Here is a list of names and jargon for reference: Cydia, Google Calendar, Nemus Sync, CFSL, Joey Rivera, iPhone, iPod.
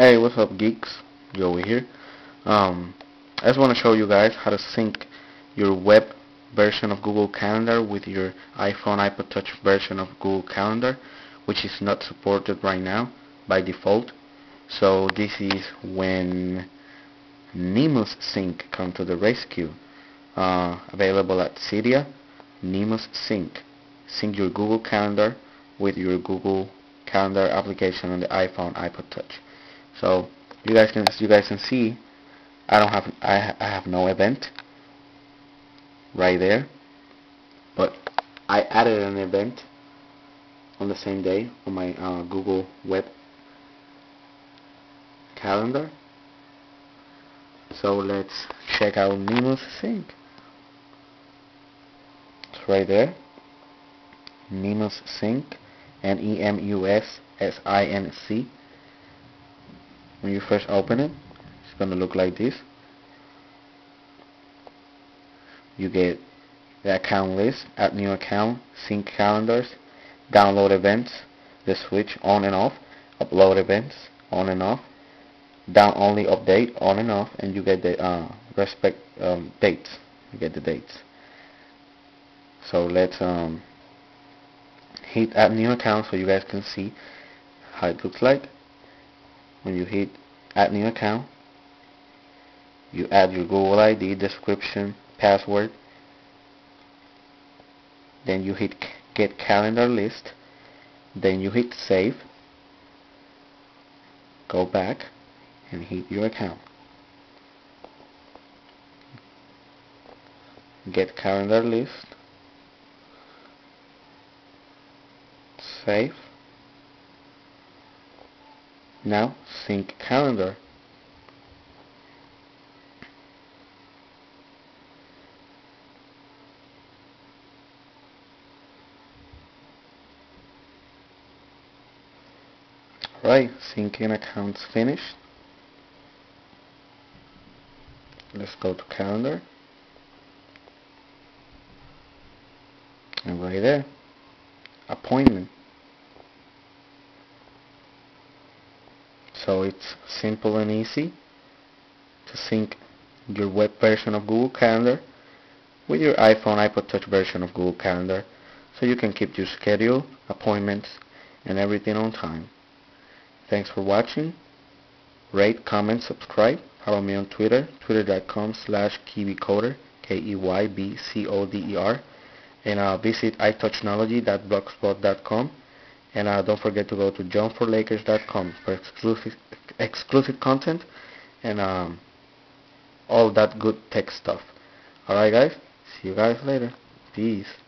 Hey, what's up, geeks? Joey here. I just want to show you guys how to sync your web version of Google Calendar with your iPhone, iPod Touch version of Google Calendar, which is not supported right now by default. So this is when Nemus Sync comes to the rescue. Available at Cydia, Nemus Sync. Sync your Google Calendar with your Google Calendar application on the iPhone, iPod Touch. So you guys can see I have no event right there, but I added an event on the same day on my Google web calendar. So let's check out Nemus Sync. It's right there, Nemus Sync, N-E-M-U-S-S-I-N-C. When you first open it, it's gonna look like this. You get the account list, add new account, sync calendars, download events, the switch on and off, upload events on and off, down only update on and off, and you get the dates. You get the dates. So let's hit add new account so you guys can see how it looks like. When you hit add new account, you add your Google ID, description, password, then you hit get calendar list, then you hit save, go back and hit your account, get calendar list, save. Now sync calendar. Alright, syncing accounts finished. Let's go to calendar, and right there, appointment. So it's simple and easy to sync your web version of Google Calendar with your iPhone, iPod Touch version of Google Calendar, so you can keep your schedule, appointments, and everything on time. Thanks for watching. Rate, comment, subscribe. Follow me on Twitter, twitter.com/kiwicoder, K-E-Y-B-C-O-D-E-R, and visit itouchnology.blogspot.com. And don't forget to go to johnforlakers.com for exclusive content and all that good tech stuff. Alright guys, see you guys later. Peace.